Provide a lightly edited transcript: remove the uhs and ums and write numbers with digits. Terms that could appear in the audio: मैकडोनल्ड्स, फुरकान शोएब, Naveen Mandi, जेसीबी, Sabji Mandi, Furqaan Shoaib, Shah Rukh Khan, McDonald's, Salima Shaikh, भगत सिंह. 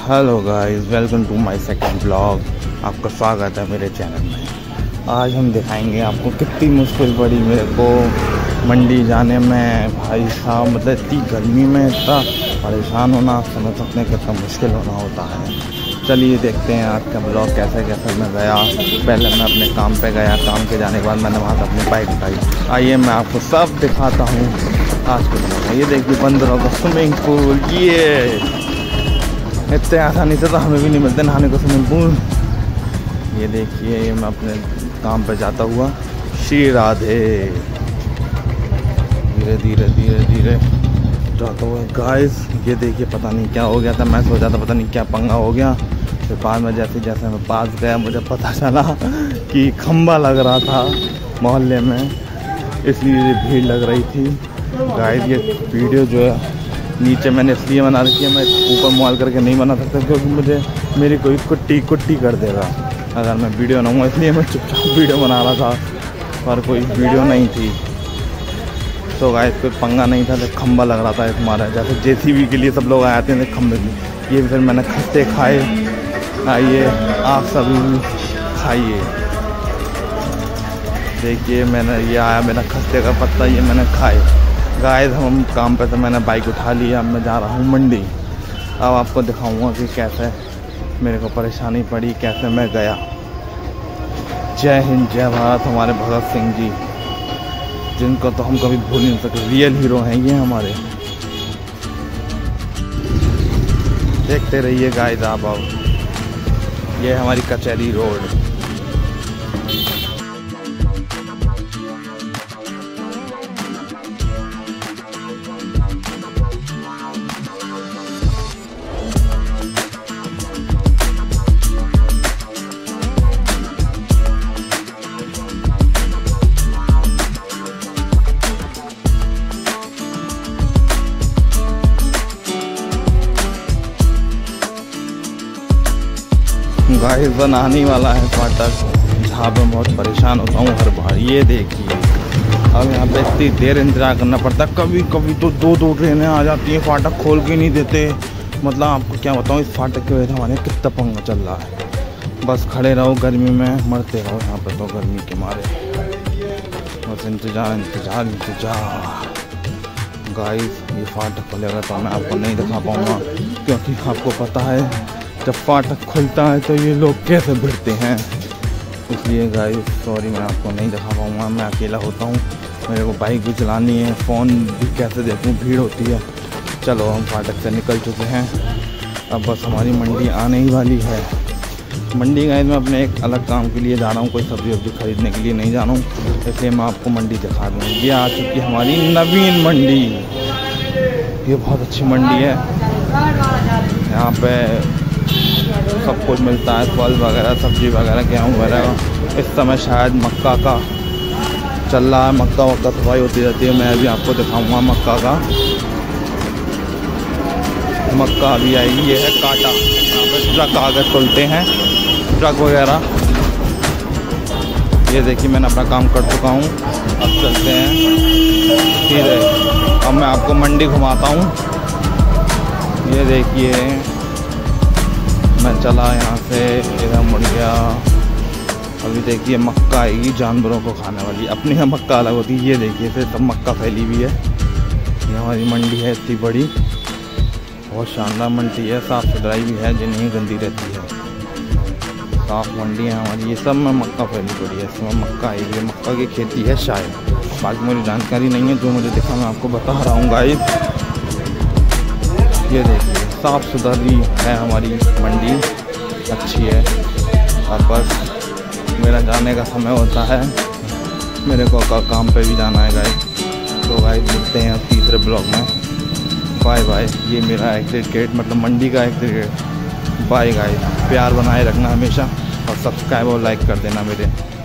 Hello guys, welcome to my second vlog. आपका स्वागत है मेरे चैनल में। आज हम दिखाएंगे आपको कितनी मुश्किल पड़ी मेरे को मंडी जाने में। भाई साहब, मतलब इतनी गर्मी में इतना परेशान होना, आप समझ सकते हैं कितना मुश्किल होना होता है। चलिए देखते हैं आज का ब्लॉग कैसे कैसे मैं गया। पहले मैं अपने काम पे गया, काम पे जाने के बाद मैंने वहाँ से अपनी बाइक उठाई। आइए मैं आपको सब दिखाता हूँ आज के। ये देखिए 15 अगस्त स्विमिंग पूल, ये इतने आसानी से तो हमें भी नहीं मिलते नहाने को स्विमिंग पूल। ये देखिए, ये मैं अपने काम पर जाता हुआ। श्री राधे, धीरे धीरे धीरे धीरे जाता हुआ। गाइस ये देखिए, पता नहीं क्या हो गया था, मैं सोचा था पता नहीं क्या पंगा हो गया। फिर बाद में जैसे जैसे मैं पास गया मुझे पता चला कि खंबा लग रहा था मोहल्ले में, इसलिए भीड़ लग रही थी। गाइस ये वीडियो जो है नीचे मैंने इसलिए बना रखी है, मैं ऊपर मॉल करके नहीं बना सकता क्योंकि मुझे मेरी कोई कुट्टी कर देगा अगर मैं वीडियो बनाऊँगा। इसलिए मैं चुपचाप वीडियो बना रहा था, पर कोई वीडियो नहीं थी। तो गाइस कोई पंगा नहीं था, जब खंबा लग रहा था एक हमारा, जैसे जेसीबी के लिए सब लोग आए आते थे खम्भे की। ये फिर मैंने खस्ते खाए। आइए आप सभी खाइए। देखिए मैंने ये आया मेरा खस्ते का पत्ता, ये मैंने खाए। गाइस हम काम पे, तो मैंने बाइक उठा ली, अब मैं जा रहा हूँ मंडी। अब आपको दिखाऊंगा कि कैसे मेरे को परेशानी पड़ी, कैसे मैं गया। जय हिंद, जय भारत। हमारे भगत सिंह जी, जिनको तो हम कभी भूल नहीं सकते, रियल हीरो हैं ये हमारे। देखते रहिए गाइस आप। अब ये हमारी कचहरी रोड। गाइस बनाने वाला है फाटक, जहाँ पर बहुत परेशान होता हूँ हर बार। ये देखिए, अब यहाँ पे इतनी देर इंतजार करना पड़ता है। कभी कभी तो दो ट्रेनें आ जाती हैं, फाटक खोल के नहीं देते। मतलब आपको क्या बताऊँ, इस फाटक की वजह से हमारे कितना पंगा चल रहा है। बस खड़े रहो, गर्मी में मरते रहो यहाँ पर तो, गर्मी के मारे बस इंतजार इंतजार इंतजार। गाइस ये फाटक खुलेगा तो मैं आपको नहीं दिखा पाऊँगा, क्योंकि आपको पता है जब फाटक खुलता है तो ये लोग कैसे भिड़ते हैं। इसलिए गाइस सॉरी, मैं आपको नहीं दिखा पाऊँगा। मैं अकेला होता हूँ, मेरे को बाइक भी चलानी है, फ़ोन भी कैसे देखूँ, भीड़ होती है। चलो हम फाटक से निकल चुके हैं, अब बस हमारी मंडी आने ही वाली है। मंडी गाइस मैं अपने एक अलग काम के लिए जा रहा हूँ, कोई सब्ज़ी वब्जी ख़रीदने के लिए नहीं जा रहा हूँ, इसलिए मैं आपको मंडी दिखा दूँ। ये आ चुकी हमारी नवीन मंडी, ये बहुत अच्छी मंडी है। यहाँ पर सब कुछ मिलता है, फल वगैरह, सब्जी वगैरह, गेहूँ वगैरह। इस समय शायद मक्का का चल रहा है, मक्का वक्का सफाई होती रहती है। मैं अभी आपको दिखाऊंगा मक्का का, मक्का अभी आएगी। ये है काटा, यहाँ पर ट्रक आगे खुलते हैं, ट्रक वगैरह। ये देखिए मैंने अपना काम कर चुका हूँ, अब चलते हैं सीधे। अब मैं आपको मंडी घुमाता हूँ। ये देखिए मैं चला यहाँ से, इधर मुड़ गया। अभी देखिए मक्का आएगी, जानवरों को खाने वाली। अपने यहाँ मक्का अलग होती है। ये देखिए फिर सब मक्का फैली हुई है। ये हमारी मंडी है, इतनी बड़ी, बहुत शानदार मंडी है, साफ़ सुथराई भी है, जिन्हें गंदी रहती है। साफ मंडी है हमारी, ये सब में मक्का फैली पड़ी है, इसमें मक्का आएगी। मक्का की खेती है शायद, बाकी मुझे जानकारी नहीं है, जो मुझे दिखा मैं आपको बता रहा हूँ गाइस। ये देखिए साफ़ सुथरी है हमारी मंडी, अच्छी है। और बस मेरा जाने का समय होता है, मेरे को काम पे भी जाना है गाइस। तो गाइस मिलते हैं तीसरे ब्लॉग में, बाय बाय। ये मेरा एग्जिट गेट, मतलब मंडी का एग्जिट गेट। बाय गाइस, प्यार बनाए रखना हमेशा, और सब्सक्राइब और लाइक कर देना मेरे।